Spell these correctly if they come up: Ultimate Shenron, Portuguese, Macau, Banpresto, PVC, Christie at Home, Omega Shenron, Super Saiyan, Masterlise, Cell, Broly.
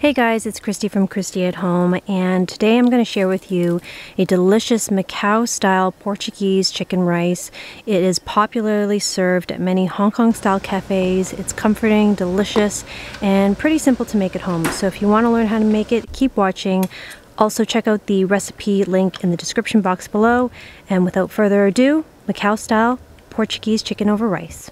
Hey guys, it's Christie from Christie at Home, and today I'm going to share with you a delicious Macau style Portuguese chicken rice. It is popularly served at many Hong Kong style cafes. It's comforting, delicious, and pretty simple to make at home. So if you want to learn how to make it, keep watching. Also check out the recipe link in the description box below. And without further ado, Macau style Portuguese chicken over rice.